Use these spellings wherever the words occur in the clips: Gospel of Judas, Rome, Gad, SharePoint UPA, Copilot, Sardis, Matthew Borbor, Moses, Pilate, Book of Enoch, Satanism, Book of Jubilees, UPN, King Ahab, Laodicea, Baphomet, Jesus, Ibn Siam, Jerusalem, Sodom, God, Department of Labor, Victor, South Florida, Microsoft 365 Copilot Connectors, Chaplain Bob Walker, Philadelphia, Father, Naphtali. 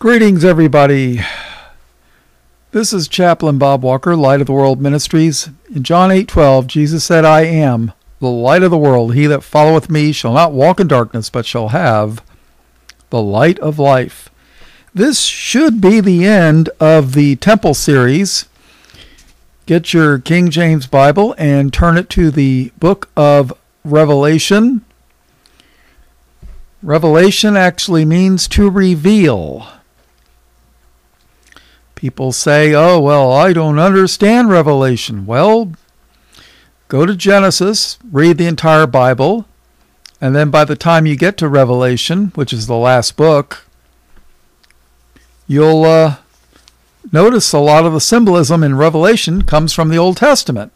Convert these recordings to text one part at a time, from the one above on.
Greetings, everybody. This is Chaplain Bob Walker, Light of the World Ministries. In John 8:12, Jesus said, I am the light of the world. He that followeth me shall not walk in darkness, but shall have the light of life. This should be the end of the Temple series. Get your King James Bible and turn it to the Book of Revelation. Revelation actually means to reveal. People say, oh, well, I don't understand Revelation. Well, go to Genesis, read the entire Bible, and then by the time you get to Revelation, which is the last book, you'll notice a lot of the symbolism in Revelation comes from the Old Testament.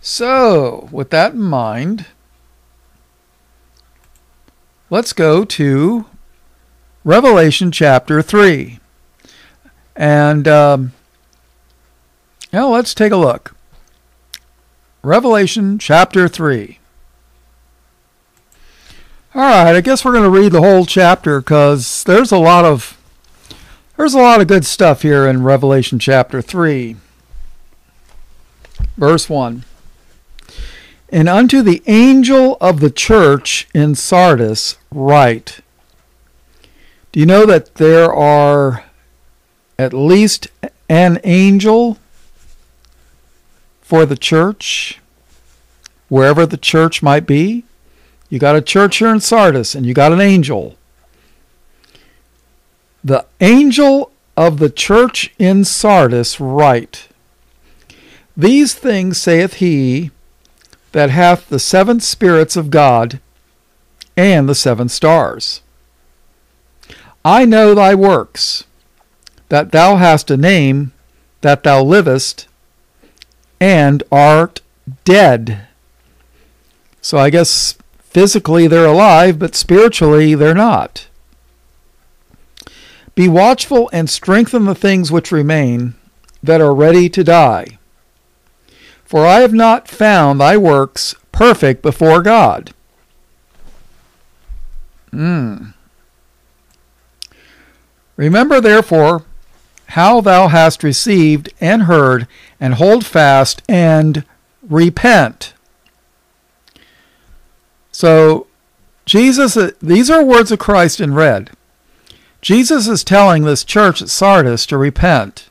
So, with that in mind, let's go to Revelation chapter 3. And now let's take a look. Revelation chapter 3. All right, I guess we're going to read the whole chapter because there's a lot of good stuff here in Revelation chapter 3. Verse 1. And unto the angel of the church in Sardis write. Do you know that there are at least an angel for the church, wherever the church might be? You got a church here in Sardis, and you got an angel. The angel of the church in Sardis write, These things saith he that hath the seven spirits of God and the seven stars. I know thy works, that thou hast a name, that thou livest, and art dead. So I guess physically they're alive, but spiritually they're not. Be watchful and strengthen the things which remain that are ready to die. For I have not found thy works perfect before God. Remember, therefore, how thou hast received and heard, and hold fast and repent. So, Jesus, these are words of Christ in red. Jesus is telling this church at Sardis to repent.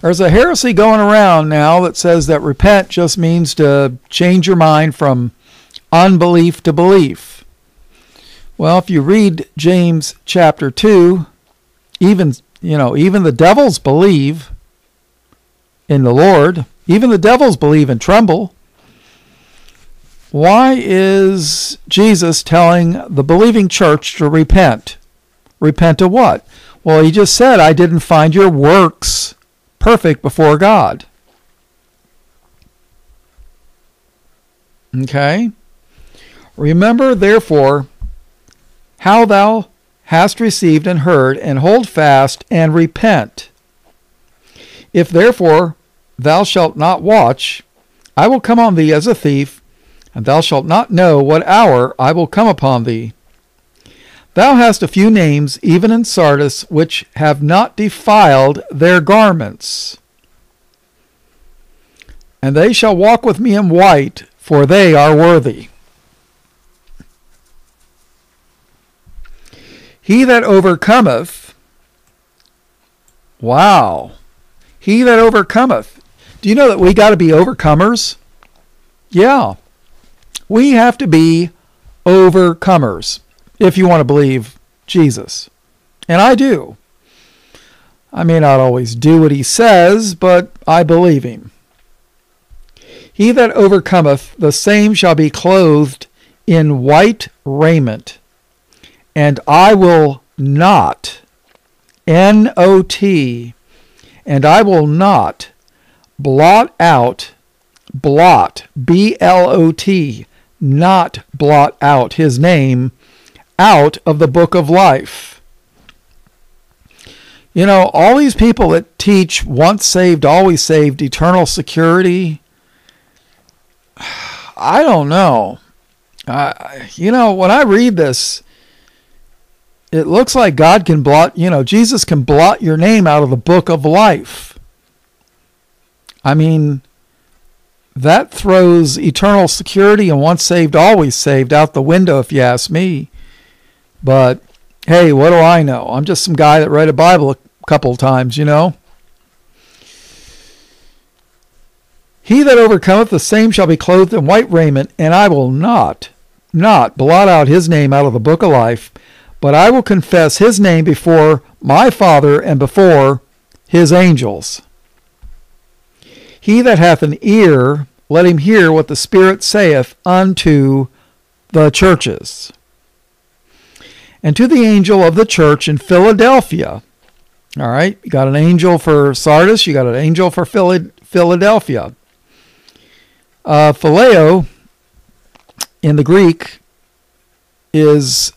There's a heresy going around now that says that repent just means to change your mind from unbelief to belief. Well, if you read James chapter 2, even the devils believe in the Lord. Even the devils believe and tremble. Why is Jesus telling the believing church to repent? Repent of what? Well, he just said, I didn't find your works perfect before God. Okay? Remember, therefore, how thou hast received and heard, and hold fast and repent. If therefore thou shalt not watch, I will come on thee as a thief, and thou shalt not know what hour I will come upon thee. Thou hast a few names, even in Sardis, which have not defiled their garments. And they shall walk with me in white, for they are worthy. He that overcometh, wow, he that overcometh. Do you know that we got to be overcomers? Yeah, we have to be overcomers if you want to believe Jesus. And I do. I may not always do what he says, but I believe him. He that overcometh, the same shall be clothed in white raiment. And I will not, N-O-T, and I will not blot out, blot, B-L-O-T, not blot out his name out of the book of life. You know, all these people that teach once saved, always saved, eternal security, I don't know. When I read this, it looks like God can blot, you know, Jesus can blot your name out of the book of life. I mean, that throws eternal security and once saved, always saved out the window, if you ask me. But hey, what do I know? I'm just some guy that read a Bible a couple times, you know. He that overcometh, the same shall be clothed in white raiment, and I will not blot out his name out of the book of life, but I will confess his name before my Father and before his angels. He that hath an ear, let him hear what the Spirit saith unto the churches. And to the angel of the church in Philadelphia. All right, you got an angel for Sardis, you got an angel for Philadelphia. Phileo in the Greek is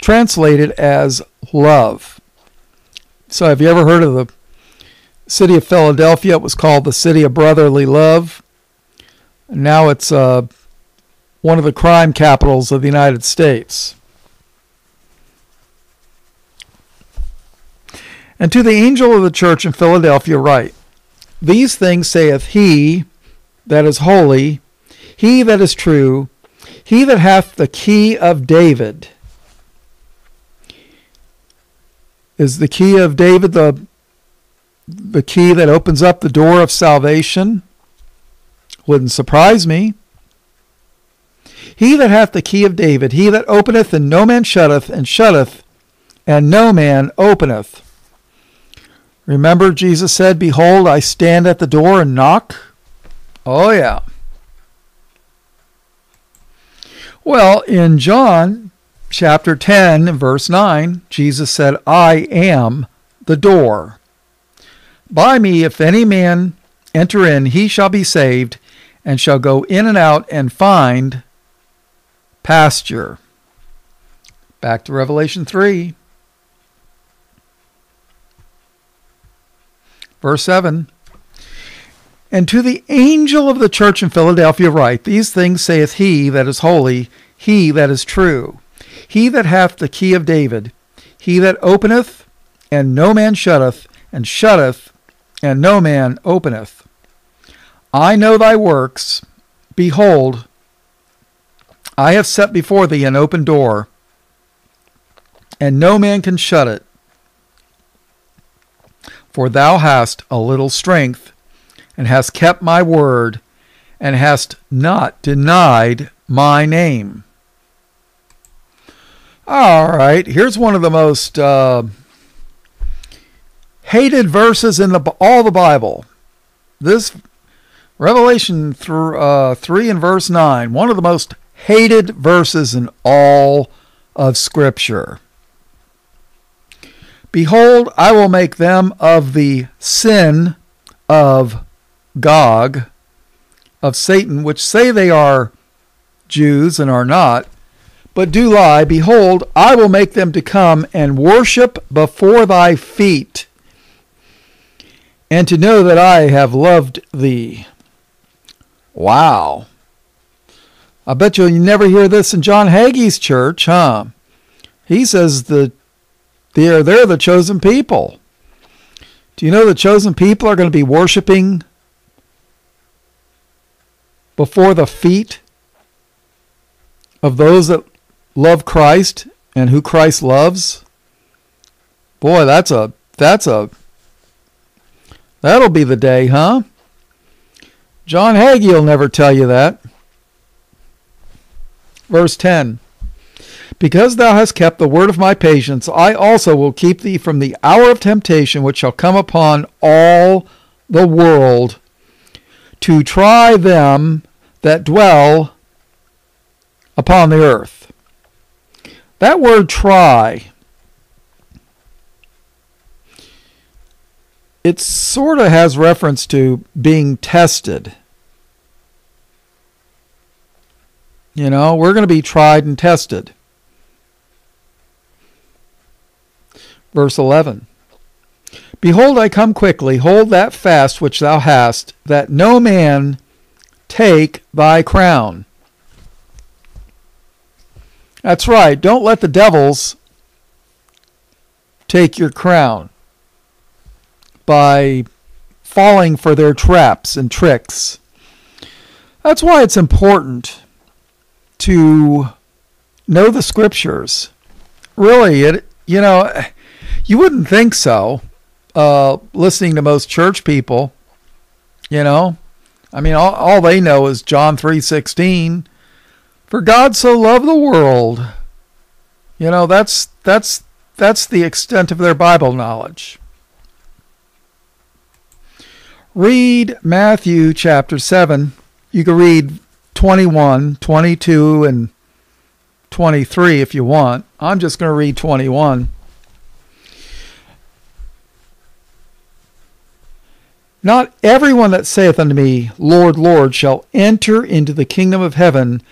translated as love. So have you ever heard of the city of Philadelphia? It was called the city of brotherly love. Now it's one of the crime capitals of the United States. And to the angel of the church in Philadelphia write, these things saith he that is holy, he that is true, he that hath the key of David. Is the key of David the key that opens up the door of salvation? Wouldn't surprise me. He that hath the key of David, he that openeth and no man shutteth, and shutteth and no man openeth. Remember Jesus said, behold, I stand at the door and knock? Oh yeah. Well, in John chapter 10, verse 9, Jesus said, I am the door. By me, if any man enter in, he shall be saved, and shall go in and out and find pasture. Back to Revelation 3, verse 7. And to the angel of the church in Philadelphia write, these things saith he that is holy, he that is true, he that hath the key of David, he that openeth, and no man shutteth, and shutteth, and no man openeth. I know thy works. Behold, I have set before thee an open door, and no man can shut it. For thou hast a little strength, and hast kept my word, and hast not denied my name. All right, here's one of the most hated verses in all the Bible. This Revelation 3 and verse 9, one of the most hated verses in all of Scripture. Behold, I will make them of the sin of Gog, of Satan, which say they are Jews and are not, but do lie. Behold, I will make them to come and worship before thy feet, and to know that I have loved thee. Wow. I bet you'll never hear this in John Hagee's church, huh? He says they're the chosen people. Do you know the chosen people are going to be worshiping before the feet of those that love Christ and who Christ loves? Boy, that'll be the day, huh? John Hagee will never tell you that. Verse 10. Because thou hast kept the word of my patience, I also will keep thee from the hour of temptation which shall come upon all the world, to try them that dwell upon the earth. That word try, it sort of has reference to being tested. You know, we're going to be tried and tested. Verse 11. Behold, I come quickly. Hold that fast which thou hast, that no man take thy crown. That's right. Don't let the devils take your crown by falling for their traps and tricks. That's why it's important to know the scriptures. Really, you wouldn't think so, listening to most church people, I mean, all they know is John 3:16. For God so loved the world. That's the extent of their Bible knowledge. Read Matthew chapter 7. You can read 21, 22, and 23 if you want. I'm just going to read 21. Not everyone that saith unto me, Lord, Lord, shall enter into the kingdom of heaven,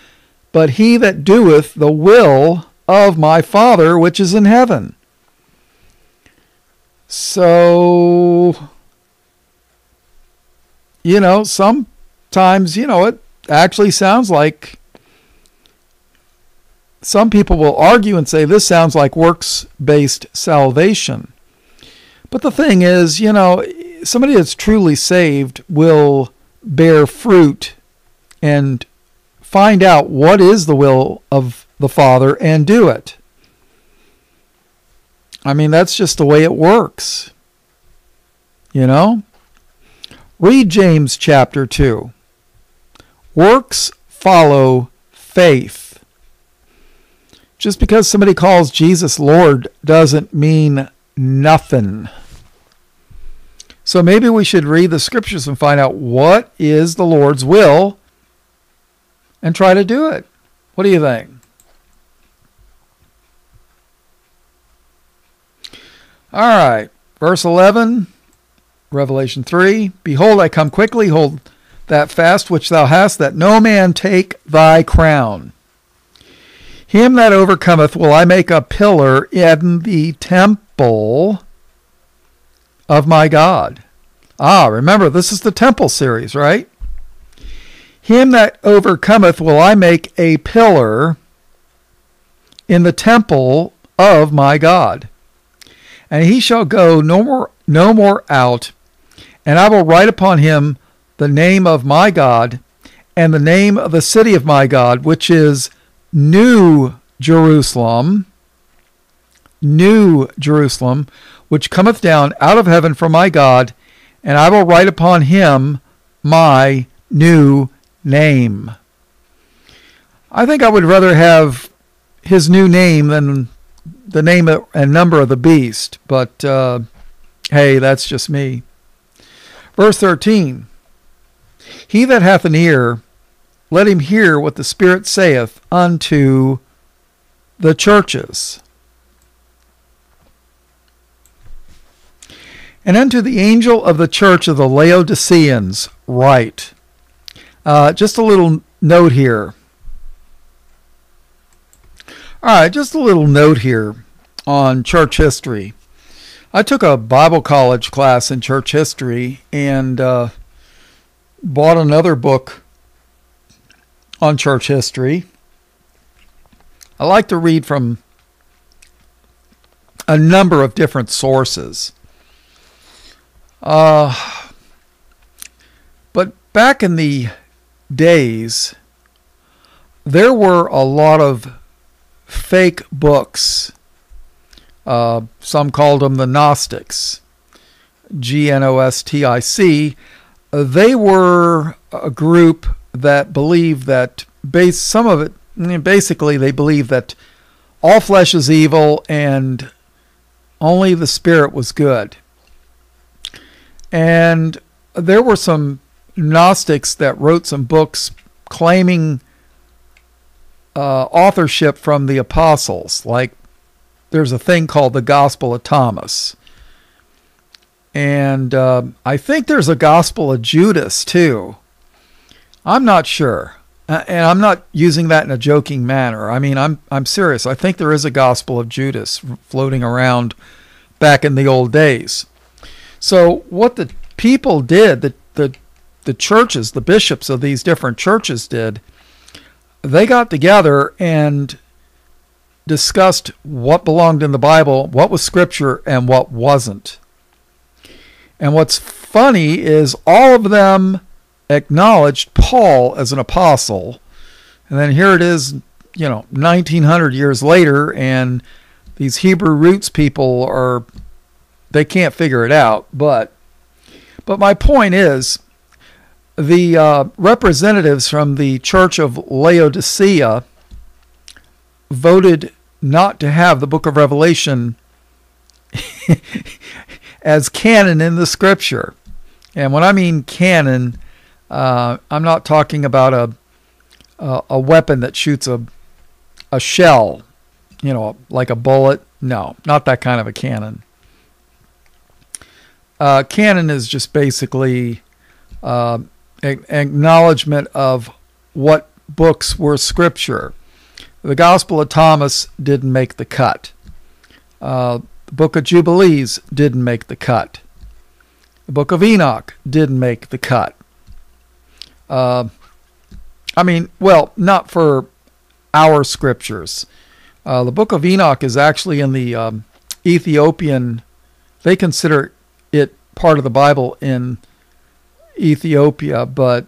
but he that doeth the will of my Father which is in heaven. So, sometimes, it actually sounds like some people will argue and say this sounds like works-based salvation. But the thing is, somebody that's truly saved will bear fruit and find out what is the will of the Father and do it. I mean, that's just the way it works. Read James chapter 2. Works follow faith. Just because somebody calls Jesus Lord doesn't mean nothing. So maybe we should read the scriptures and find out what is the Lord's will and try to do it. What do you think? All right. Verse 11, Revelation 3. Behold, I come quickly. Hold that fast which thou hast, that no man take thy crown. Him that overcometh will I make a pillar in the temple of my God. Remember, this is the temple series, right? Him that overcometh will I make a pillar in the temple of my God. And he shall go no more out, and I will write upon him the name of my God, and the name of the city of my God, which is New Jerusalem, New Jerusalem, which cometh down out of heaven from my God, and I will write upon him my new name. I think I would rather have his new name than the name and number of the beast, but hey, that's just me. Verse 13, he that hath an ear, let him hear what the Spirit saith unto the churches. And unto the angel of the church of the Laodiceans write. Just a little note here. All right, just a little note here on church history. I took a Bible college class in church history and bought another book on church history. I like to read from a number of different sources. But back in the days, there were a lot of fake books. Some called them the Gnostics, Gnostic. They were a group that believed that, basically they believed that all flesh is evil and only the spirit was good. And there were some Gnostics that wrote some books claiming authorship from the apostles. Like, there's a thing called the Gospel of Thomas. And I think there's a Gospel of Judas, too. I'm not sure. And I'm not using that in a joking manner. I mean, I'm serious. I think there is a Gospel of Judas floating around back in the old days. So what the people did, the churches, the bishops of these different churches did, they got together and discussed what belonged in the Bible, what was Scripture, and what wasn't. And what's funny is all of them acknowledged Paul as an apostle. And then here it is, 1900 years later, and these Hebrew roots people they can't figure it out. But my point is, the representatives from the Church of Laodicea voted not to have the Book of Revelation as canon in the Scripture. And when I mean canon, I'm not talking about a weapon that shoots a shell, like a bullet. No, not that kind of a cannon. Canon is just basically acknowledgement of what books were Scripture. The Gospel of Thomas didn't make the cut. The Book of Jubilees didn't make the cut. The Book of Enoch didn't make the cut. Not for our Scriptures. The Book of Enoch is actually in the Ethiopian. They consider it part of the Bible in Ethiopia, but,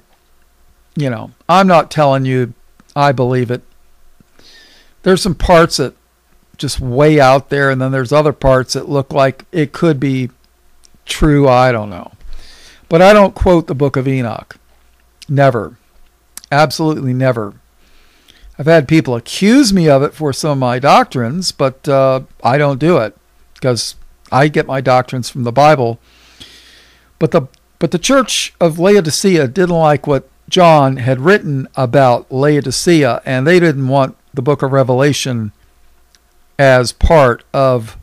I'm not telling you I believe it. There's some parts that just way out there, and then there's other parts that look like it could be true. I don't know. But I don't quote the Book of Enoch. Never. Absolutely never. I've had people accuse me of it for some of my doctrines, but I don't do it because I get my doctrines from the Bible. But the Church of Laodicea didn't like what John had written about Laodicea, and they didn't want the Book of Revelation as part of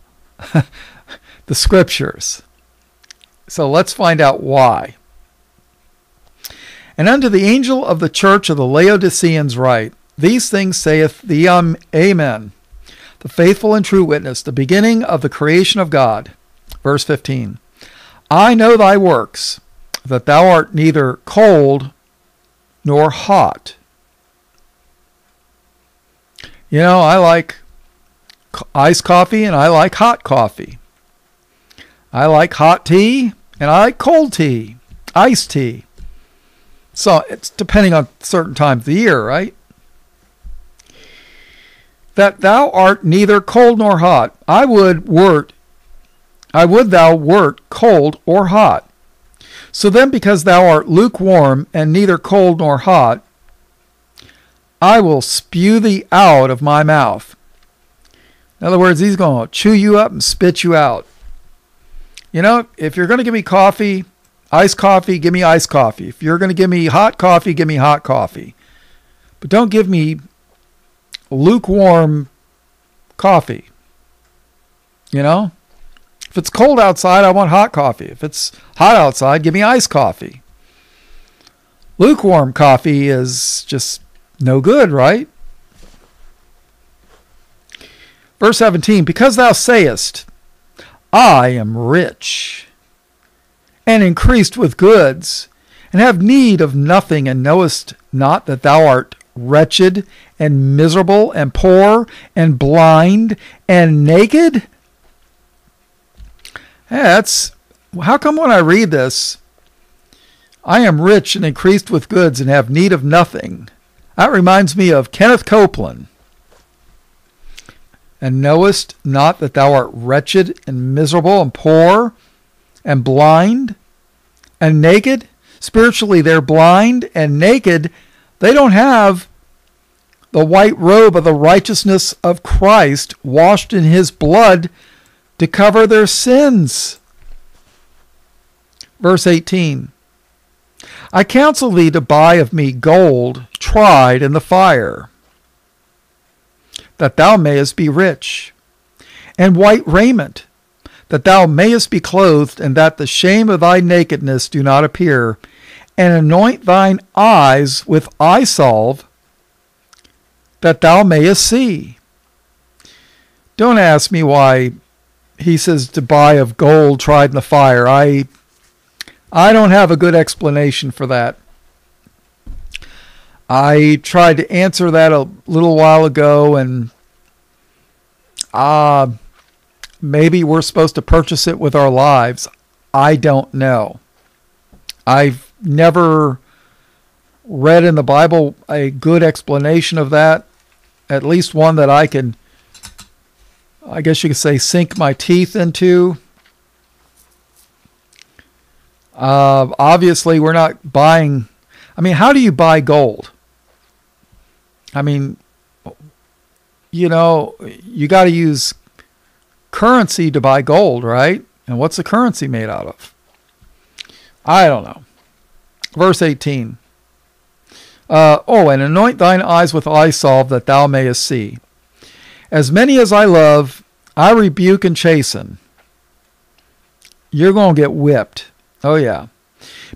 the Scriptures. So let's find out why. And unto the angel of the church of the Laodiceans write, these things saith the Amen, the faithful and true witness, the beginning of the creation of God. Verse 15, I know thy works, that thou art neither cold nor hot. I like iced coffee and I like hot coffee. I like hot tea and I like cold tea, iced tea. So it's depending on certain times of the year, right? That thou art neither cold nor hot. I would thou wert cold or hot. So then because thou art lukewarm and neither cold nor hot, I will spew thee out of my mouth. In other words, he's going to chew you up and spit you out. If you're going to give me coffee, iced coffee, give me iced coffee. If you're going to give me hot coffee, give me hot coffee. But don't give me lukewarm coffee. If it's cold outside, I want hot coffee. If it's hot outside, give me iced coffee. Lukewarm coffee is just no good, right? Verse 17, because thou sayest, I am rich and increased with goods and have need of nothing, and knowest not that thou art wretched and miserable and poor and blind and naked. That's how come when I read this, I am rich and increased with goods and have need of nothing. That reminds me of Kenneth Copeland. And knowest not that thou art wretched and miserable and poor and blind and naked? Spiritually, they're blind and naked. They don't have the white robe of the righteousness of Christ washed in his blood to cover their sins. Verse 18. I counsel thee to buy of me gold tried in the fire, that thou mayest be rich, and white raiment, that thou mayest be clothed, and that the shame of thy nakedness do not appear, and anoint thine eyes with eye salve, that thou mayest see. Don't ask me why he says to buy of gold tried in the fire. I don't have a good explanation for that. I tried to answer that a little while ago, and Maybe we're supposed to purchase it with our lives. I don't know. I've never read in the Bible a good explanation of that, at least one that I can, I guess you could say, sink my teeth into. Obviously, we're not buying. I mean, how do you buy gold? I mean, you know, you got to use currency to buy gold, right? And what's the currency made out of? I don't know. Verse 18. And anoint thine eyes with eye salve, that thou mayest see. As many as I love, I rebuke and chasten. You're going to get whipped. Oh, yeah.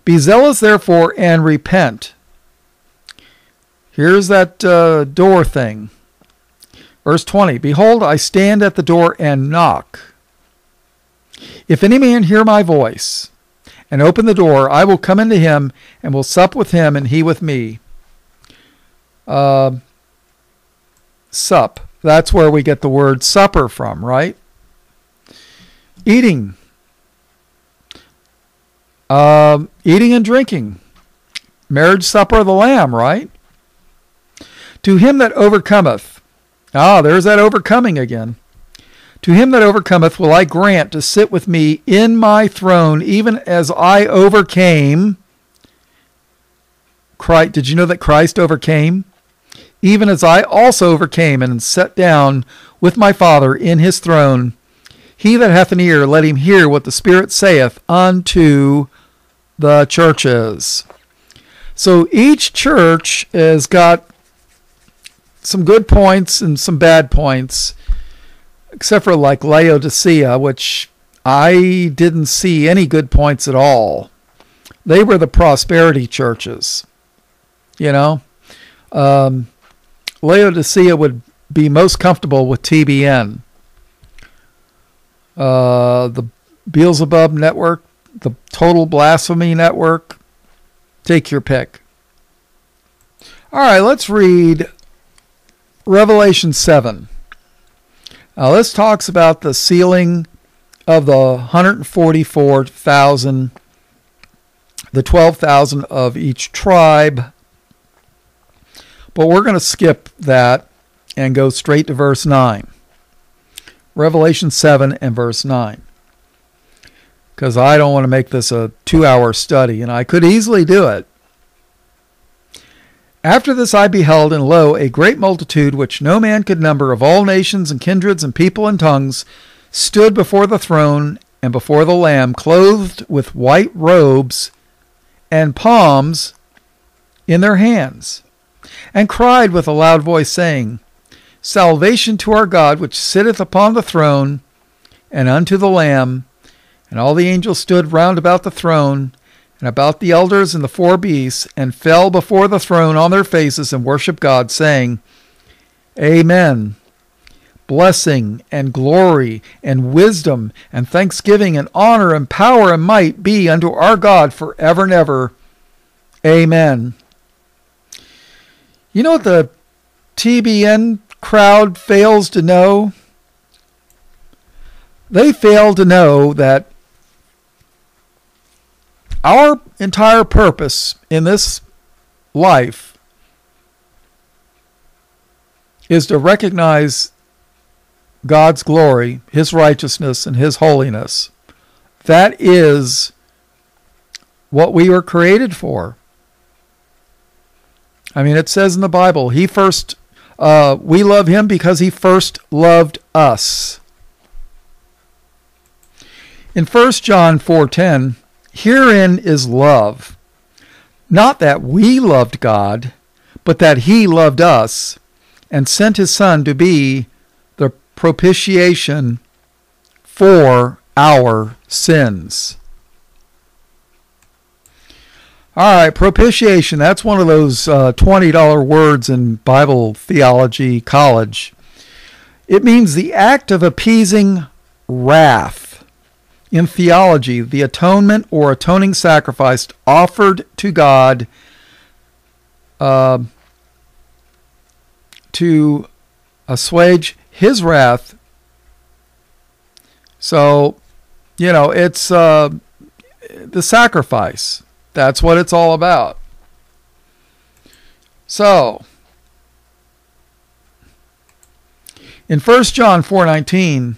Be zealous, therefore, and repent. Here's that door thing. Verse 20, behold, I stand at the door and knock. If any man hear my voice and open the door, I will come into him and will sup with him and he with me. Sup. That's where we get the word supper from, right? Eating. Eating and drinking. Marriage supper of the Lamb, right? To him that overcometh. There's that overcoming again. To him that overcometh will I grant to sit with me in my throne, even as I overcame. Christ, did you know that Christ overcame? Even as I also overcame and sat down with my Father in his throne. He that hath an ear, let him hear what the Spirit saith unto the churches. So each church has got some good points and some bad points, except for like Laodicea, which I didn't see any good points at all. They were the prosperity churches, you know. Laodicea would be most comfortable with TBN, the Beelzebub Network, the Total Blasphemy Network. Take your pick. All right, let's read Revelation 7. Now, this talks about the sealing of the 144,000, the 12,000 of each tribe. But we're going to skip that and go straight to verse 9. Revelation 7 and verse 9. Because I don't want to make this a 2-hour study, and I could easily do it. After this I beheld, and lo, a great multitude, which no man could number, of all nations and kindreds and people and tongues, stood before the throne and before the Lamb, clothed with white robes and palms in their hands, and cried with a loud voice, saying, Salvation to our God, which sitteth upon the throne, and unto the Lamb. And all the angels stood round about the throne, and about the elders and the four beasts, and fell before the throne on their faces, and worshiped God, saying, Amen. Blessing and glory and wisdom and thanksgiving and honor and power and might be unto our God forever and ever. Amen. You know what the TBN crowd fails to know? They fail to know that our entire purpose in this life is to recognize God's glory, His righteousness, and His holiness. That is what we were created for. I mean, it says in the Bible, He first, we love Him because He first loved us. In 1 John 4:10, herein is love, not that we loved God, but that He loved us and sent His Son to be the propitiation for our sins. All right, propitiation, that's one of those $20 words in Bible theology college. It means the act of appeasing wrath. In theology, the atonement or atoning sacrifice offered to God to assuage His wrath So, you know, it's the sacrifice. That's what it's all about. So, in 1 John 4:19,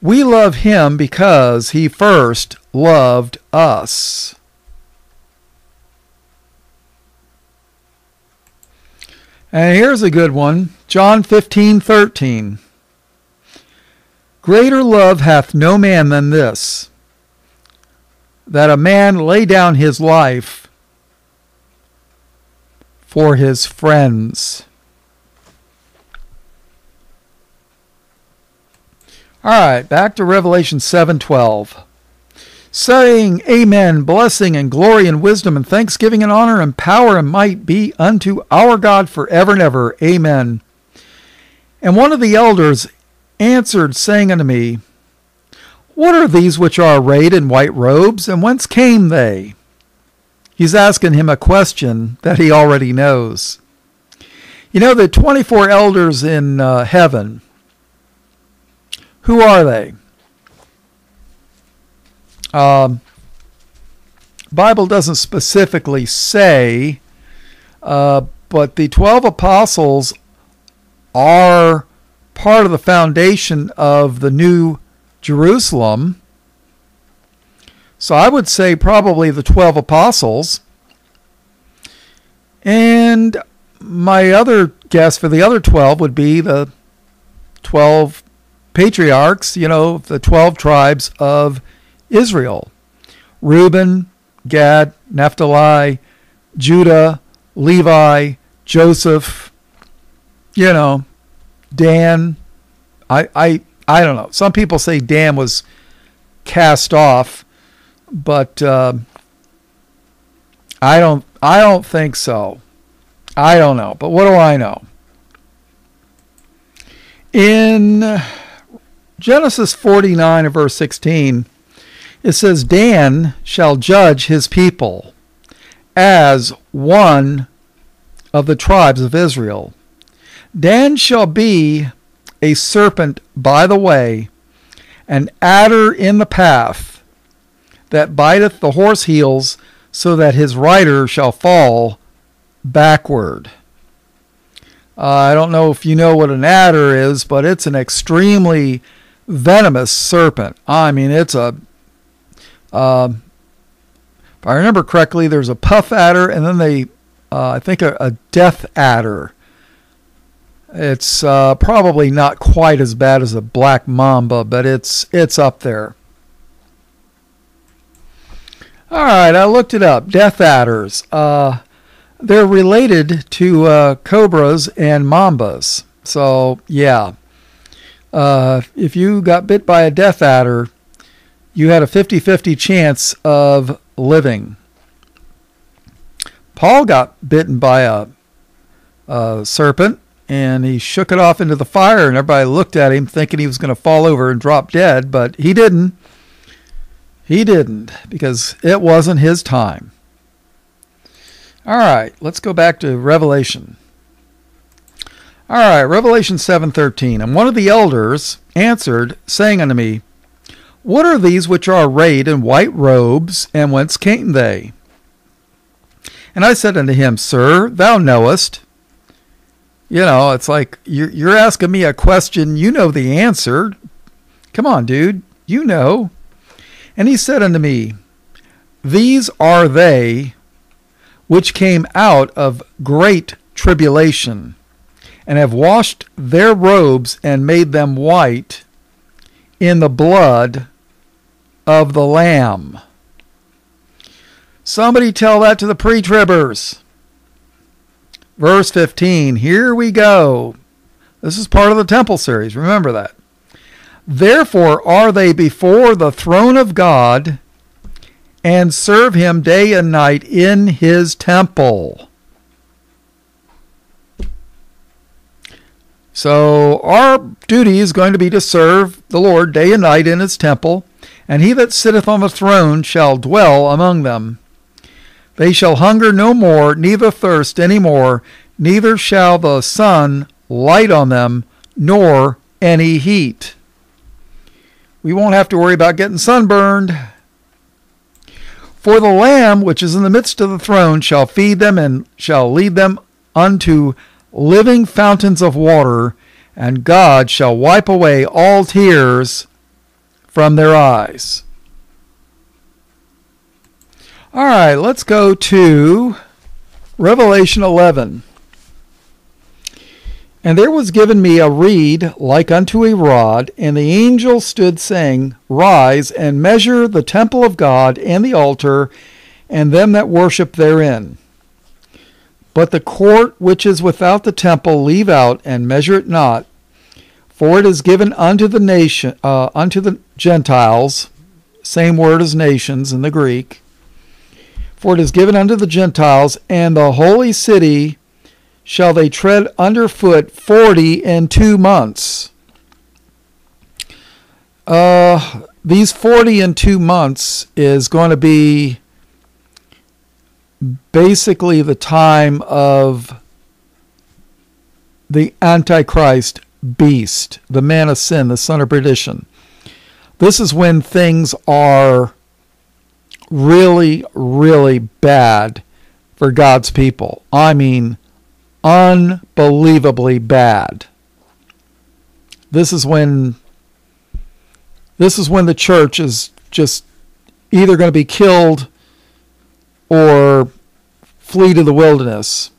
we love him because he first loved us. And here's a good one, John 15:13. Greater love hath no man than this, that a man lay down his life for his friends. All right, back to Revelation 7:12. Saying, Amen, blessing and glory and wisdom and thanksgiving and honor and power and might be unto our God forever and ever. Amen. And one of the elders answered, saying unto me, What are these which are arrayed in white robes, and whence came they? He's asking him a question that he already knows. You know, the 24 elders in heaven, who are they? Bible doesn't specifically say, but the 12 apostles are part of the foundation of the New Jerusalem. So I would say probably the 12 apostles. And my other guess for the other 12 would be the 12 patriarchs, you know, the 12 tribes of Israel: Reuben, Gad, Naphtali, Judah, Levi, Joseph, you know, Dan. I don't know. Some people say Dan was cast off, but I don't think so. I don't know, but what do I know? In Genesis 49 and verse 16, it says, Dan shall judge his people as one of the tribes of Israel. Dan shall be a serpent by the way, an adder in the path, that biteth the horse heels, so that his rider shall fall backward. I don't know if you know what an adder is, but it's an extremely venomous serpent. I mean, it's a... if I remember correctly, there's a puff adder, and then they, I think, a death adder. It's probably not quite as bad as a black mamba, but it's up there. All right, I looked it up. Death adders. They're related to cobras and mambas. So yeah, if you got bit by a death adder, you had a 50-50 chance of living. Paul got bitten by a serpent, and he shook it off into the fire, and everybody looked at him thinking he was going to fall over and drop dead, but he didn't. He didn't, because it wasn't his time. All right, let's go back to Revelation. All right, Revelation 7:13. And one of the elders answered, saying unto me, What are these which are arrayed in white robes, and whence came they? And I said unto him, Sir, thou knowest. You know, it's like, you're asking me a question. You know the answer. Come on, dude. You know. And he said unto me, These are they which came out of great tribulation, and have washed their robes and made them white in the blood of the Lamb. Somebody tell that to the pre-tribbers. Verse 15, here we go. This is part of the temple series, remember that. Therefore are they before the throne of God, and serve him day and night in his temple. So our duty is going to be to serve the Lord day and night in his temple, and he that sitteth on the throne shall dwell among them. They shall hunger no more, neither thirst any more, neither shall the sun light on them, nor any heat. We won't have to worry about getting sunburned. For the Lamb, which is in the midst of the throne, shall feed them and shall lead them unto living fountains of water, and God shall wipe away all tears from their eyes. All right, let's go to Revelation 11. And there was given me a reed like unto a rod, and the angel stood, saying, Rise, and measure the temple of God, and the altar, and them that worship therein. But the court which is without the temple leave out, and measure it not, for it is given unto the nation, unto the Gentiles, same word as nations in the Greek, for it is given unto the Gentiles, and the holy city shall they tread underfoot 42 months. These 42 months is going to be basically the time of the Antichrist beast, the man of sin, the son of perdition. This is when things are really, really bad for God's people. I mean, unbelievably bad. This is when the church is just either going to be killed or flee to the wilderness.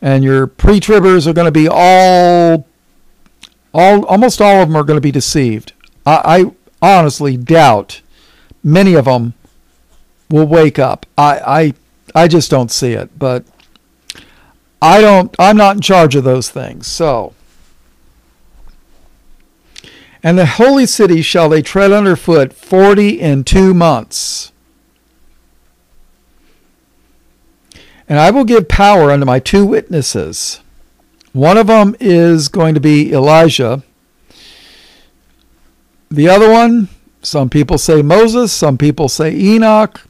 And your pre-tribbers are going to be almost all of them are going to be deceived. I honestly doubt many of them will wake up. I just don't see it, but I'm not in charge of those things. So, and the holy city shall they tread underfoot 42 months. And I will give power unto my two witnesses. One of them is going to be Elijah. The other one, some people say Moses, some people say Enoch.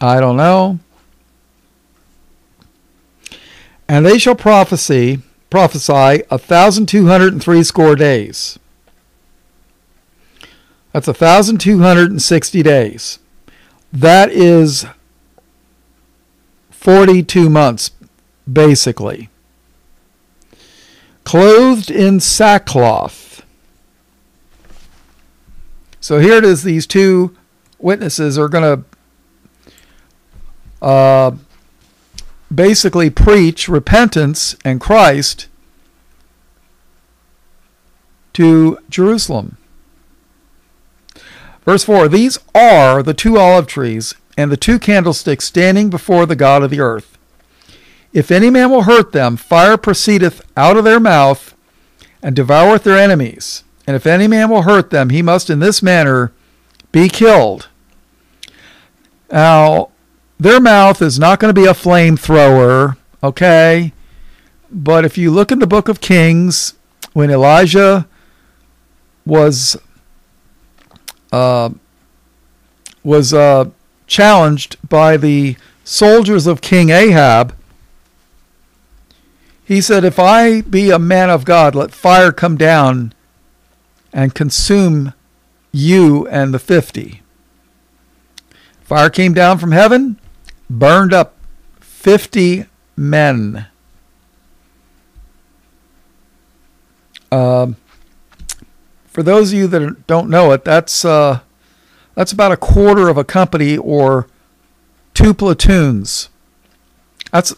I don't know. And they shall prophesy 1,263 days. That's 1,260 days. That is 42 months, basically. Clothed in sackcloth. So here it is. These two witnesses are going to basically preach repentance and Christ to Jerusalem. Verse 4, These are the two olive trees and the two candlesticks standing before the God of the earth. If any man will hurt them, fire proceedeth out of their mouth and devoureth their enemies. And if any man will hurt them, he must in this manner be killed. Now, their mouth is not going to be a flamethrower, okay? But if you look in the Book of Kings, when Elijah was challenged by the soldiers of King Ahab, he said, "If I be a man of God, let fire come down and consume you and the 50." Fire came down from heaven, burned up 50 men. For those of you that don't know it, that's about a quarter of a company or two platoons. That's,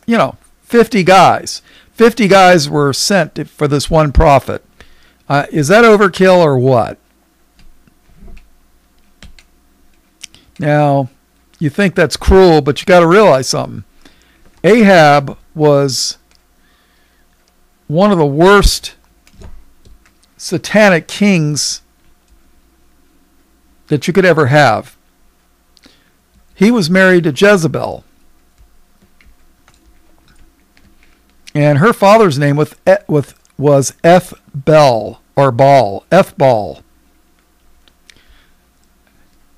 50 guys. 50 guys were sent for this one prophet. Is that overkill or what? Now, you think that's cruel, but you got to realize something. Ahab was one of the worst satanic kings that you could ever have. He was married to Jezebel. And her father's name was Ethbaal or Baal, Ethbaal.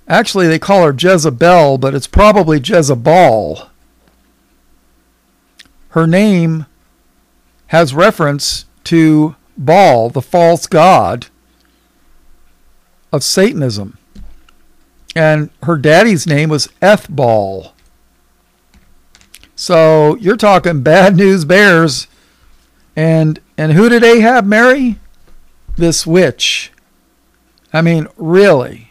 Actually, they call her Jezebel, but it's probably Jezebal. Her name has reference to Baal, the false god of Satanism. And her daddy's name was Ethbaal. So you're talking bad news bears. And who did Ahab marry? This witch. I mean, really.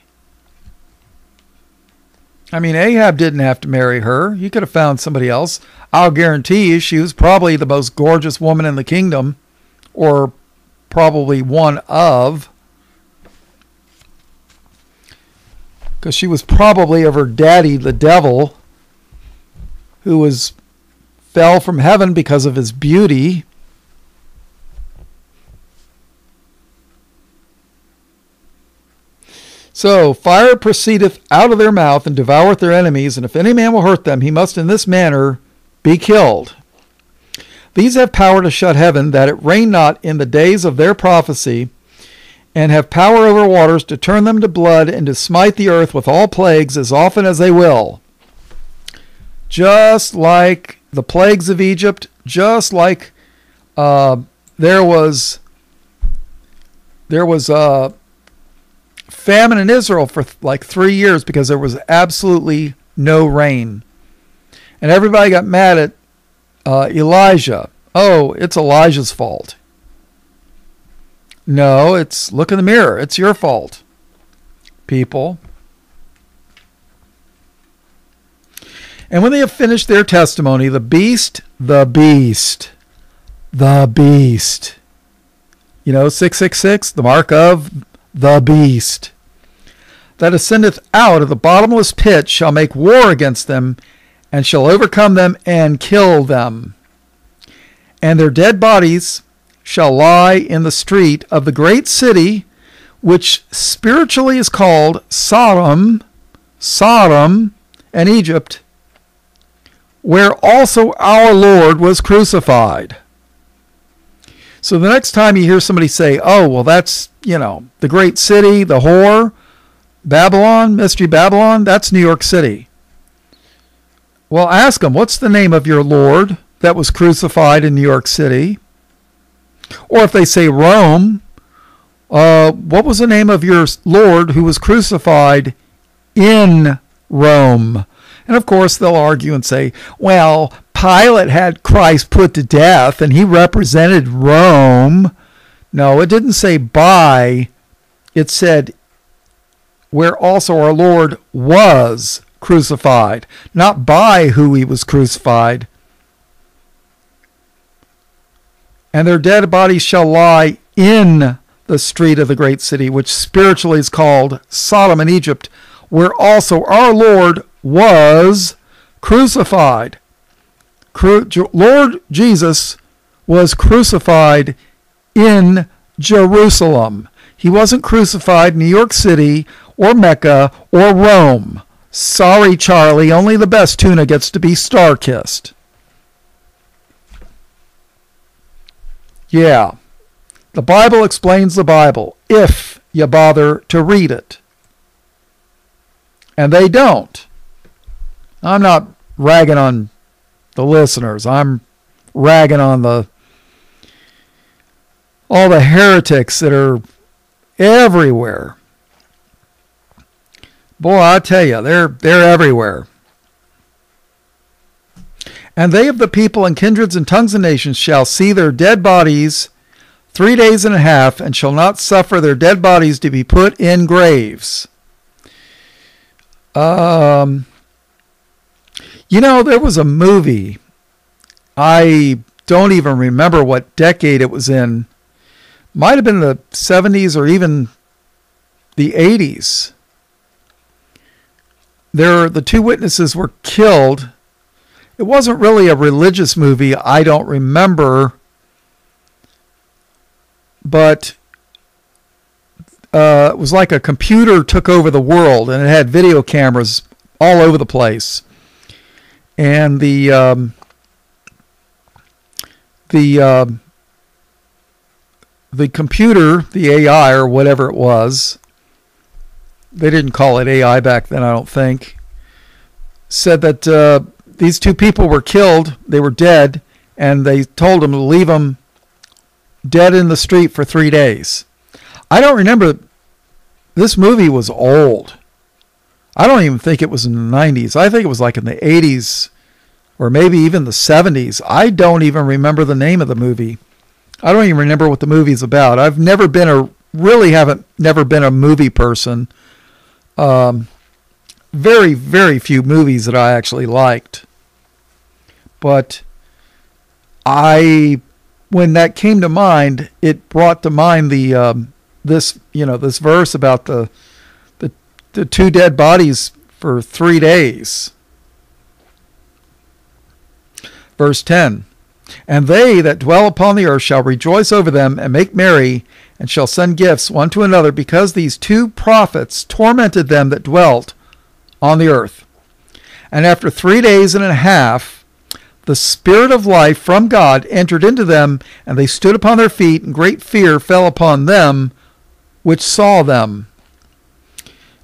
I mean, Ahab didn't have to marry her. He could have found somebody else. I'll guarantee you she was probably the most gorgeous woman in the kingdom, or probably one of, because she was probably of her daddy, the devil, who was fell from heaven because of his beauty. So fire proceedeth out of their mouth and devoureth their enemies, and if any man will hurt them, he must in this manner be killed. These have power to shut heaven, that it rain not in the days of their prophecy, and have power over waters to turn them to blood, and to smite the earth with all plagues as often as they will. Just like the plagues of Egypt, just like there was famine in Israel for like 3 years because there was absolutely no rain. And everybody got mad at Elijah. Oh, it's Elijah's fault. No, it's look in the mirror. It's your fault, people. And when they have finished their testimony, the beast, you know, 666, the mark of the beast, that ascendeth out of the bottomless pit, shall make war against them, and shall overcome them, and kill them. And their dead bodies shall lie in the street of the great city, which spiritually is called Sodom and Egypt, where also our Lord was crucified. So the next time you hear somebody say, oh, well, that's, you know, the great city, the whore, Babylon, mystery Babylon, that's New York City. Well, ask them, what's the name of your Lord that was crucified in New York City? Or if they say Rome, what was the name of your Lord who was crucified in Rome? And of course, they'll argue and say, well, Pilate had Christ put to death, and he represented Rome. No, it didn't say by. It said where also our Lord was crucified, not by who he was crucified. And their dead bodies shall lie in the street of the great city, which spiritually is called Sodom and Egypt, where also our Lord was crucified. Lord Jesus was crucified in Jerusalem. He wasn't crucified in New York City or Mecca or Rome. Sorry, Charlie, only the best tuna gets to be star-kissed. Yeah, the Bible explains the Bible if you bother to read it. And they don't. I'm not ragging on the listeners. I'm ragging on all the heretics that are everywhere. Boy, I tell you, they're everywhere. And they of the people and kindreds and tongues and nations shall see their dead bodies 3 days and a half, and shall not suffer their dead bodies to be put in graves. You know, there was a movie. I don't even remember what decade it was in. Might have been the 70s or even the 80s. The two witnesses were killed. It wasn't really a religious movie. I don't remember. But it was like a computer took over the world, and it had video cameras all over the place. And the computer, the AI or whatever it was, they didn't call it AI back then, I don't think, said that these two people were killed, they were dead, and they told them to leave them dead in the street for 3 days. I don't remember This movie was old. I don't even think it was in the 90s. I think it was like in the 80s or maybe even the 70s. I don't even remember the name of the movie. I don't even remember what the movie's about. I've never been a movie person. Very, very few movies that I actually liked. But when that came to mind, it brought to mind the this verse about the two dead bodies for 3 days. Verse 10, and they that dwell upon the earth shall rejoice over them and make merry, and shall send gifts one to another, because these two prophets tormented them that dwelt on the earth. And after 3 days and a half, the Spirit of life from God entered into them, and they stood upon their feet, and great fear fell upon them which saw them.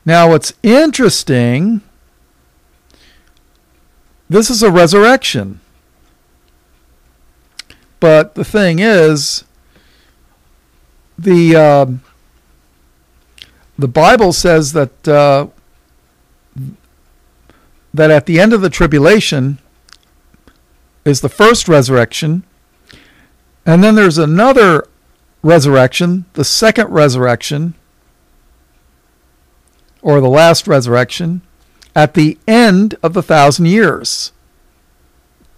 Now, what's interesting, this is a resurrection. But the thing is, the Bible says that that at the end of the tribulation is the first resurrection, and then there's another resurrection, the second resurrection, or the last resurrection, at the end of the 1,000 years,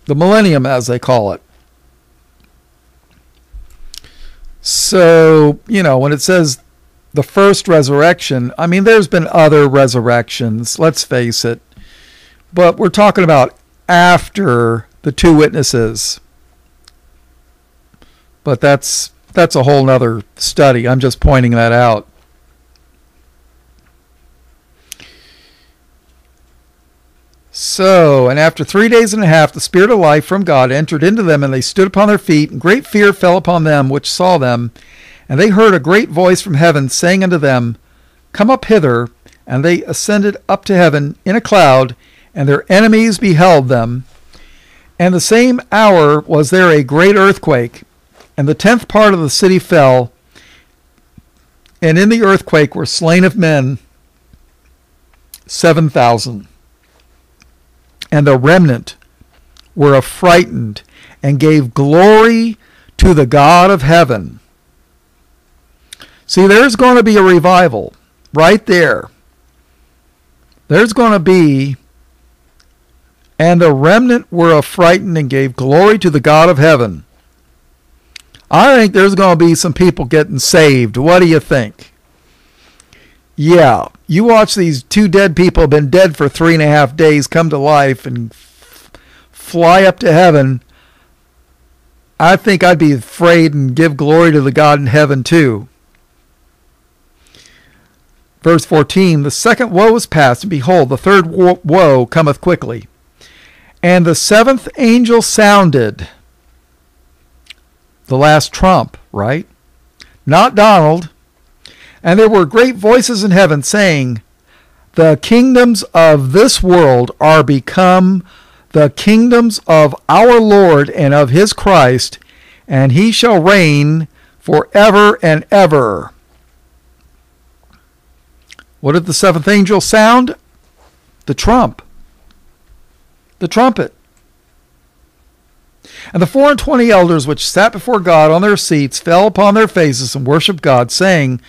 the millennium as they call it. So, when it says the first resurrection, I mean, there's been other resurrections, let's face it. But we're talking about after the two witnesses. But that's a whole nother study. I'm just pointing that out. So, and after 3 days and a half, the Spirit of life from God entered into them, and they stood upon their feet, and great fear fell upon them which saw them. And they heard a great voice from heaven, saying unto them, Come up hither. And they ascended up to heaven in a cloud, and their enemies beheld them. And the same hour was there a great earthquake, and the 10th part of the city fell, and in the earthquake were slain of men 7,000. And the remnant were affrighted, and gave glory to the God of heaven. See, there's going to be a revival right there. There's going to be, and the remnant were affrighted and gave glory to the God of heaven. I think there's going to be some people getting saved. What do you think? Yeah, you watch these two dead people been dead for 3.5 days come to life and fly up to heaven. I think I'd be afraid and give glory to the God in heaven too. Verse 14, the second woe is past, and behold, the third woe cometh quickly. And the seventh angel sounded the last trump, right? Not Donald. And there were great voices in heaven saying, The kingdoms of this world are become the kingdoms of our Lord and of his Christ, and he shall reign forever and ever. What did the seventh angel sound? The trump. The trumpet. And the 24 elders which sat before God on their seats fell upon their faces and worshipped God, saying,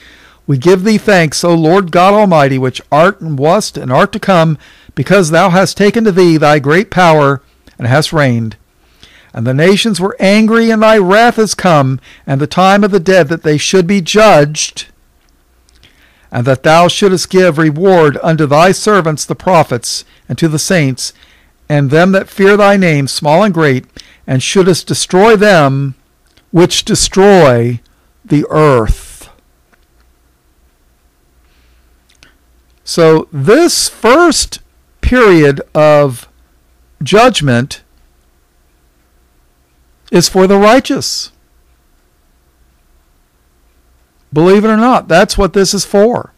We give thee thanks, O Lord God Almighty, which art and wast and art to come, because thou hast taken to thee thy great power and hast reigned. And the nations were angry, and thy wrath is come, and the time of the dead that they should be judged, and that thou shouldest give reward unto thy servants the prophets, and to the saints, and them that fear thy name, small and great, and shouldest destroy them which destroy the earth. So this first period of judgment is for the righteous. Believe it or not, that's what this is for.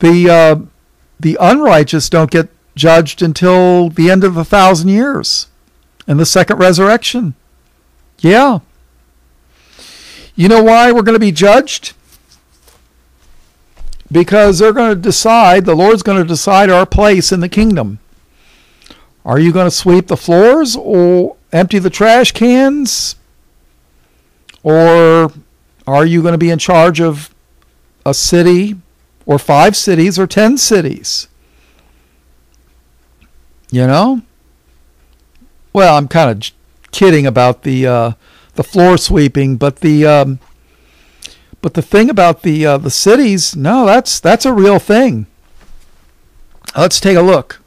The unrighteous don't get judged until the end of the 1,000 years and the second resurrection. Yeah. You know why we're going to be judged? because they're going to decide, the Lord's going to decide our place in the kingdom. Are you going to sweep the floors or empty the trash cans? Or are you going to be in charge of a city or 5 cities or 10 cities? You know? Well, I'm kind of kidding about the floor sweeping, but the thing about the cities, no, that's a real thing. Let's take a look.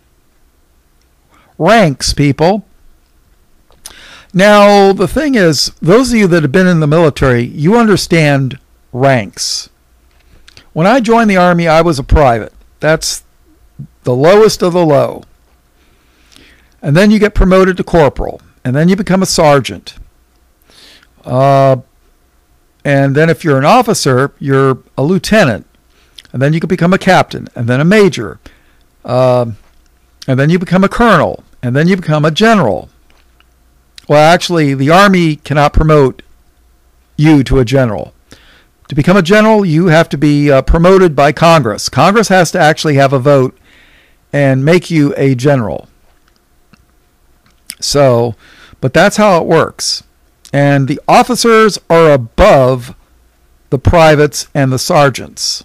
Ranks, people. Now, the thing is, those of you that have been in the military, you understand ranks. When I joined the Army, I was a private. That's the lowest of the low. And then you get promoted to corporal. And then you become a sergeant. And then if you're an officer, you're a lieutenant. And then you can become a captain. And then a major. And then you become a colonel. And then you become a general. Well, actually, the Army cannot promote you to a general. To become a general, you have to be promoted by Congress. Congress has to actually have a vote and make you a general. So, but that's how it works. And the officers are above the privates and the sergeants.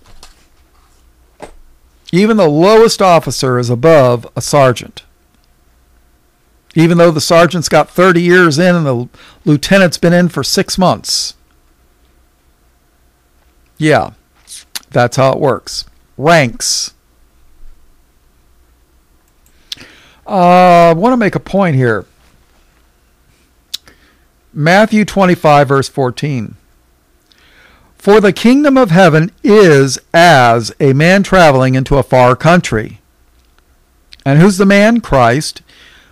Even the lowest officer is above a sergeant. Even though the sergeant's got 30 years in and the lieutenant's been in for 6 months. Yeah, that's how it works. Ranks. I want to make a point here. Matthew 25, verse 14. For the kingdom of heaven is as a man traveling into a far country. And who's the man? Christ.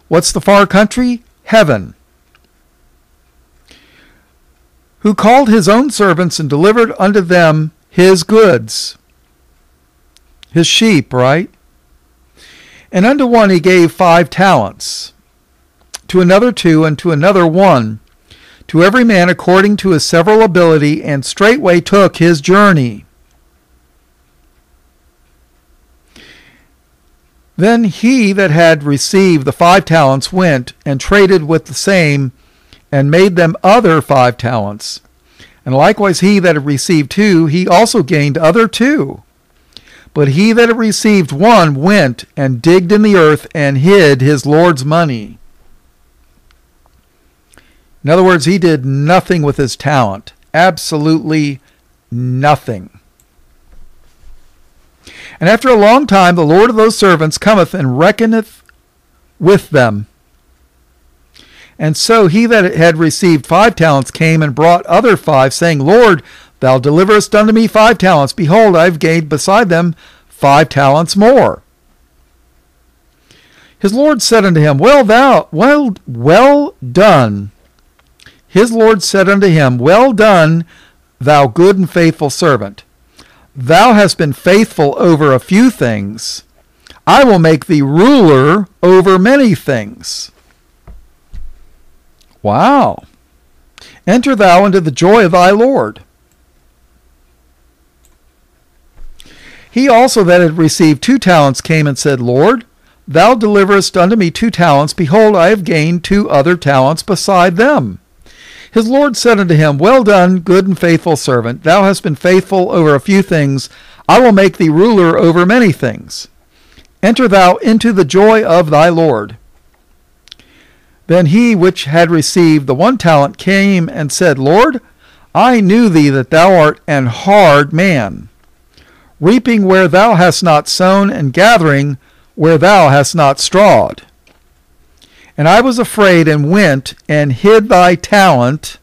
What's the far country? Heaven. Who called his own servants and delivered unto them his goods. His sheep, right? And unto one he gave 5 talents, to another 2, and to another 1, to every man according to his several ability, and straightway took his journey. Then he that had received the 5 talents went and traded with the same, and made them other 5 talents. And likewise he that had received 2, he also gained other 2. But he that had received 1 went and digged in the earth and hid his Lord's money. In other words, he did nothing with his talent. Absolutely nothing. And after a long time, the Lord of those servants cometh and reckoneth with them. And so he that had received 5 talents came and brought other 5, saying, Lord, thou deliverest unto me 5 talents. Behold, I have gained beside them 5 talents more. His Lord said unto him, Well done. His Lord said unto him, Well done, thou good and faithful servant. Thou hast been faithful over a few things. I will make thee ruler over many things. Wow. Enter thou into the joy of thy Lord. He also that had received 2 talents came and said, Lord, thou deliverest unto me 2 talents. Behold, I have gained 2 other talents beside them. His Lord said unto him, Well done, good and faithful servant. Thou hast been faithful over a few things. I will make thee ruler over many things. Enter thou into the joy of thy Lord. Then he which had received the 1 talent came and said, Lord, I knew thee that thou art an hard man, reaping where thou hast not sown, and gathering where thou hast not strawed. And I was afraid and went and hid thy talent.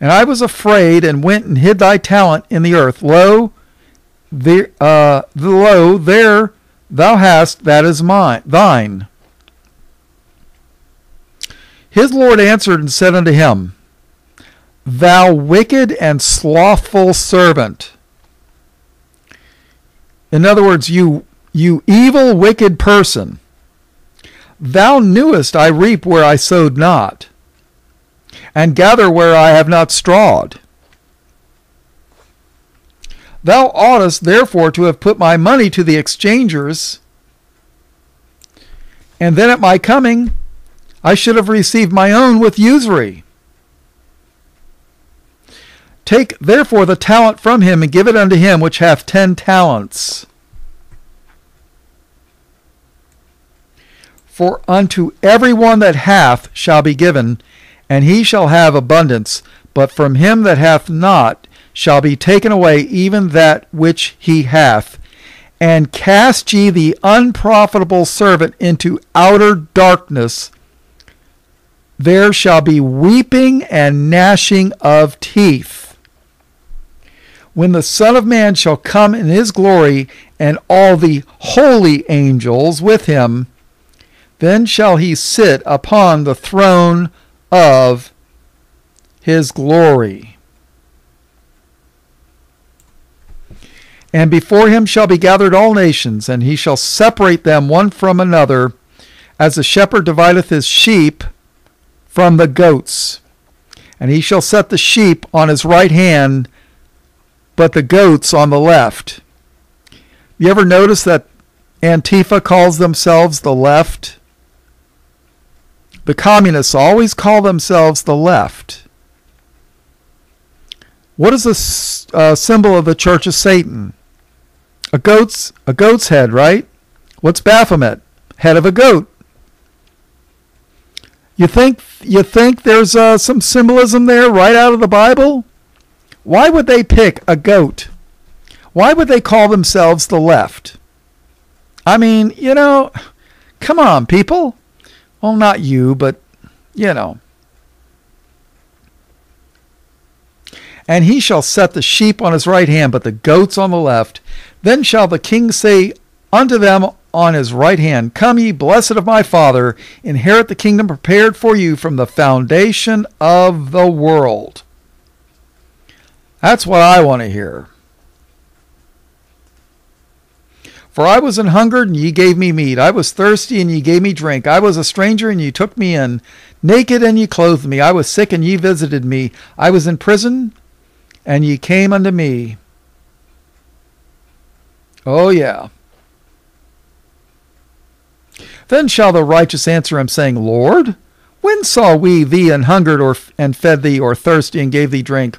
And I was afraid and went and hid thy talent in the earth. Lo, there thou hast, that is mine, thine. His Lord answered and said unto him, Thou wicked and slothful servant. In other words, you evil, wicked person. Thou knewest I reap where I sowed not, and gather where I have not strawed. Thou oughtest therefore to have put my money to the exchangers, and then at my coming I should have received my own with usury. Take therefore the talent from him, and give it unto him which hath 10 talents. For unto everyone that hath shall be given, and he shall have abundance, but from him that hath not shall be taken away even that which he hath. And cast ye the unprofitable servant into outer darkness. There shall be weeping and gnashing of teeth, when the Son of Man shall come in his glory, and all the holy angels with him. Then shall he sit upon the throne of his glory. And before him shall be gathered all nations, and he shall separate them one from another, as the shepherd divideth his sheep from the goats. And he shall set the sheep on his right hand, but the goats on the left. You ever notice that Antifa calls themselves the left? The communists always call themselves the left. What is the symbol of the Church of Satan? A goat's head, right? What's Baphomet? Head of a goat. You think there's some symbolism there right out of the Bible? Why would they pick a goat? Why would they call themselves the left? I mean, you know, come on, people. Well, not you, but, you know. And he shall set the sheep on his right hand, but the goats on the left. Then shall the king say unto them on his right hand, Come ye, blessed of my Father, inherit the kingdom prepared for you from the foundation of the world. That's what I want to hear. For I was an hungered, and ye gave me meat. I was thirsty, and ye gave me drink. I was a stranger, and ye took me in. Naked, and ye clothed me. I was sick, and ye visited me. I was in prison, and ye came unto me. Oh, yeah. Then shall the righteous answer him, saying, Lord, when saw we thee an hungered, and fed thee, or thirsty, and gave thee drink?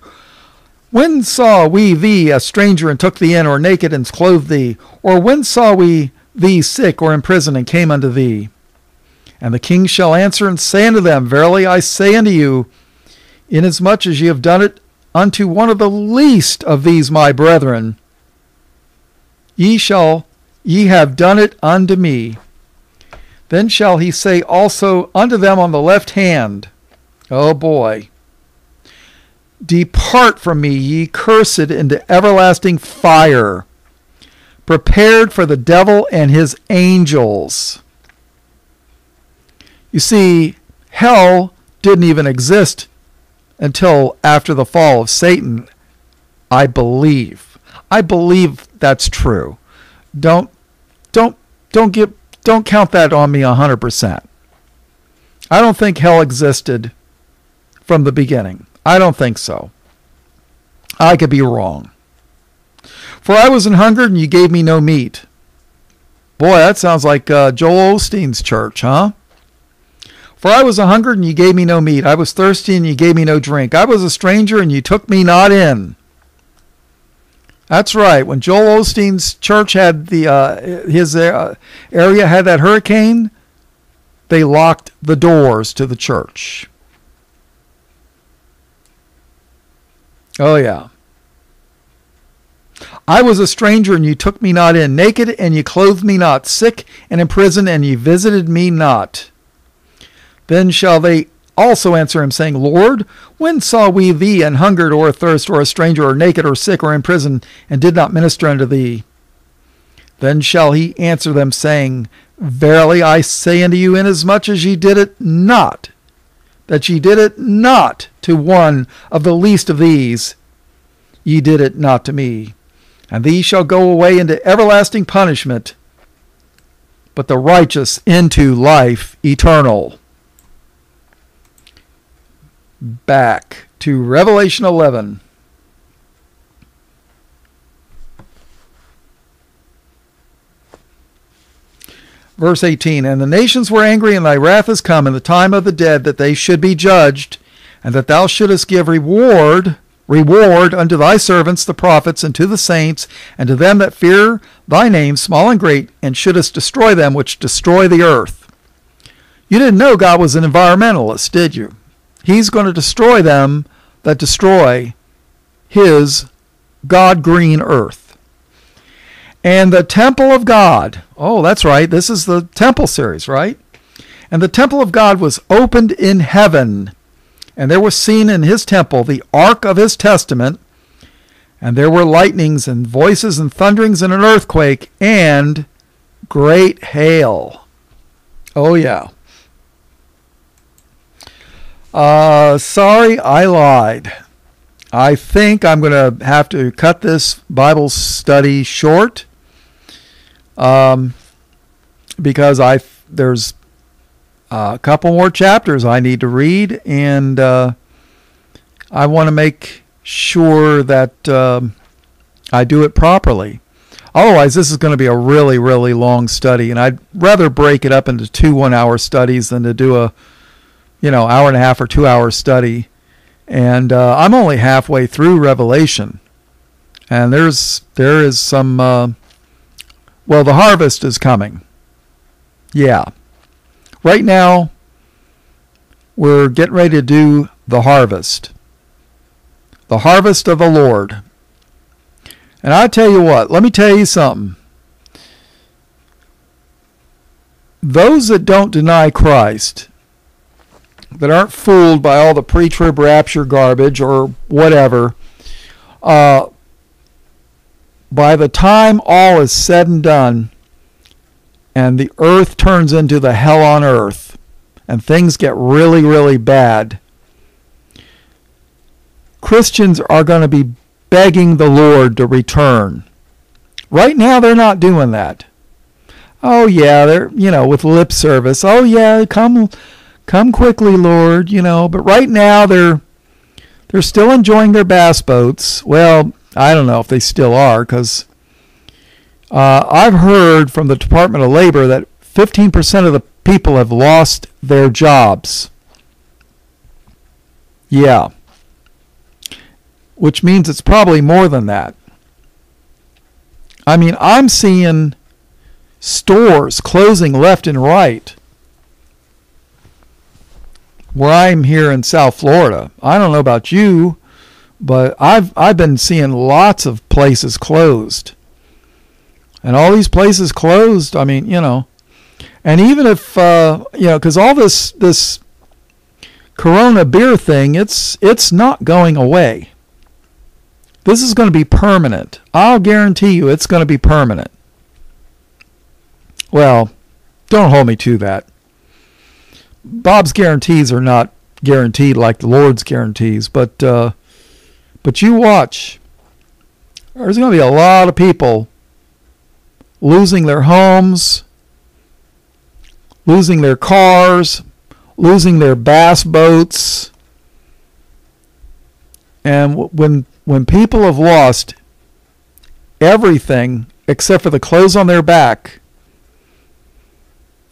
When saw we thee a stranger, and took thee in, or naked, and clothed thee? Or when saw we thee sick, or in prison, and came unto thee? And the king shall answer and say unto them, Verily I say unto you, inasmuch as ye have done it unto one of the least of these my brethren, ye have done it unto me. Then shall he say also unto them on the left hand, Oh boy, Depart from me, ye cursed, into everlasting fire, prepared for the devil and his angels. You see, hell didn't even exist until after the fall of Satan, I believe. I believe that's true. Don't count that on me 100%. I don't think hell existed from the beginning. I don't think so. I could be wrong. For I was an hungered, and you gave me no meat. Boy, that sounds like Joel Osteen's church, huh? For I was a hungered, and you gave me no meat. I was thirsty, and you gave me no drink. I was a stranger, and you took me not in. That's right. When Joel Osteen's church had his area had that hurricane, they locked the doors to the church. Oh, yeah. I was a stranger, and you took me not in. Naked, and you clothed me not. Sick, and in prison, and you visited me not. Then shall they also answer him, saying, Lord, when saw we thee an hungered, or athirst, or a stranger, or naked, or sick, or in prison, and did not minister unto thee? Then shall he answer them, saying, Verily I say unto you, inasmuch as ye did it not, that ye did it not to one of the least of these, ye did it not to me. And these shall go away into everlasting punishment, but the righteous into life eternal. Back to Revelation 11. Verse 18, and the nations were angry, and thy wrath is come, and the time of the dead, that they should be judged, and that thou shouldest give reward unto thy servants the prophets, and to the saints, and to them that fear thy name, small and great, and shouldest destroy them which destroy the earth. You didn't know God was an environmentalist, did you? He's going to destroy them that destroy his God-green earth. And the temple of God, oh, that's right, this is the temple series, right? And the temple of God was opened in heaven, and there was seen in his temple the ark of his testament, and there were lightnings and voices and thunderings and an earthquake and great hail. Oh, yeah. Sorry, I lied. I think I'm going to have to cut this Bible study short because there's a couple more chapters I need to read, and I want to make sure that I do it properly. Otherwise, this is going to be a really, really long study, and I'd rather break it up into 2 one-hour studies than to do a, hour and a half or 2-hour study. And I'm only halfway through Revelation, and there is some, well, the harvest is coming. Yeah. Right now, we're getting ready to do the harvest of the Lord. And I tell you what, let me tell you something. Those that don't deny Christ, that aren't fooled by all the pre-trib rapture garbage or whatever, by the time all is said and done and the earth turns into the hell on earth and things get really, really bad, Christians are going to be begging the Lord to return. Right now, they're not doing that. Oh, yeah, they're, with lip service. Oh, yeah, come quickly, Lord, but right now they're still enjoying their bass boats. Well, I don't know if they still are, because I've heard from the Department of Labor that 15% of the people have lost their jobs. Yeah, which means it's probably more than that. I mean, I'm seeing stores closing left and right. Where I'm here in South Florida. I don't know about you, but I've been seeing lots of places closed. And all these places closed, I mean, And even if, because all this Corona beer thing, it's not going away. This is going to be permanent. I'll guarantee you it's going to be permanent. Well, don't hold me to that. Bob's guarantees are not guaranteed like the Lord's guarantees, but you watch. There's going to be a lot of people losing their homes, losing their cars, losing their bass boats. And when people have lost everything except for the clothes on their back,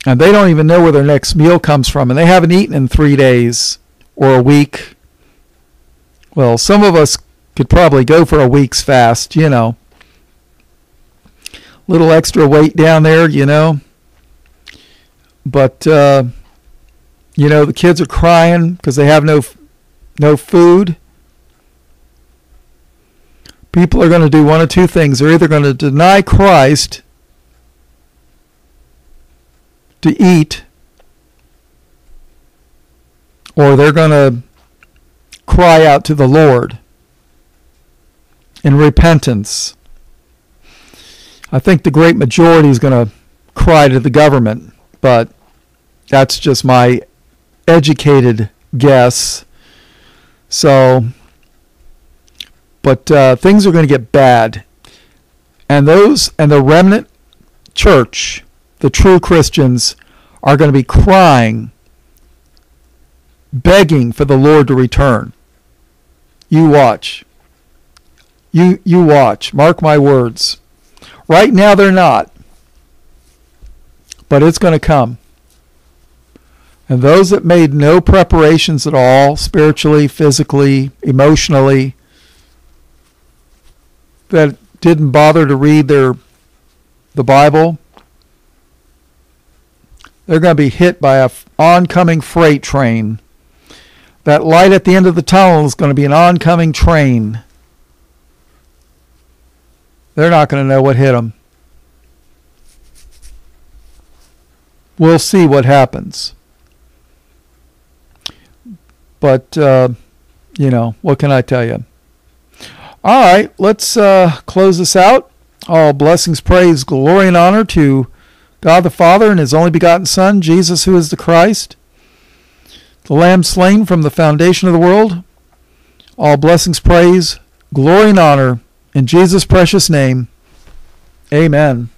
and they don't even know where their next meal comes from, and they haven't eaten in 3 days or a week. Well, some of us could probably go for a week's fast, Little extra weight down there, But, the kids are crying because they have no food. People are going to do one of two things. They're either going to deny Christ to eat, or they're going to cry out to the Lord in repentance. I think the great majority is going to cry to the government, but that's just my educated guess. So, but things are going to get bad. And the remnant church, the true Christians, are going to be crying, begging for the Lord to return. You watch. You watch. Mark my words. Right now they're not. but it's going to come. And those that made no preparations at all, spiritually, physically, emotionally, that didn't bother to read the Bible, they're going to be hit by an oncoming freight train. That light at the end of the tunnel is going to be an oncoming train. They're not going to know what hit them. We'll see what happens. But, you know, what can I tell you? All right, let's close this out. All blessings, praise, glory, and honor to God the Father and His only begotten Son, Jesus, who is the Christ, the Lamb slain from the foundation of the world. All blessings, praise, glory, and honor in Jesus' precious name. Amen.